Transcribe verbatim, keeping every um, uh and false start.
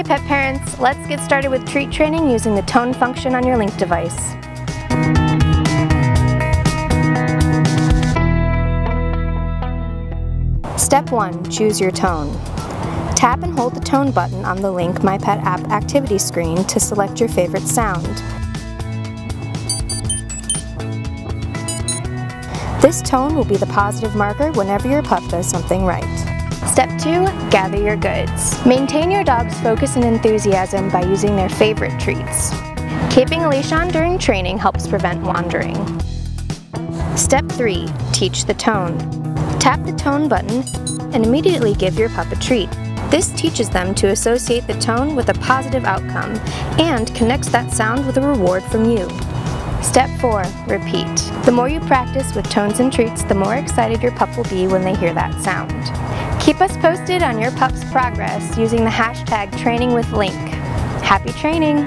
Okay, pet parents, let's get started with treat training using the tone function on your Link device. Step one, choose your tone. Tap and hold the tone button on the Link My Pet app activity screen to select your favorite sound. This tone will be the positive marker whenever your pup does something right. Step two, gather your goods. Maintain your dog's focus and enthusiasm by using their favorite treats. Keeping a leash on during training helps prevent wandering. Step three, teach the tone. Tap the tone button and immediately give your pup a treat. This teaches them to associate the tone with a positive outcome and connects that sound with a reward from you. Step four, repeat. The more you practice with tones and treats, the more excited your pup will be when they hear that sound. Keep us posted on your pup's progress using the hashtag training with Link. Happy training!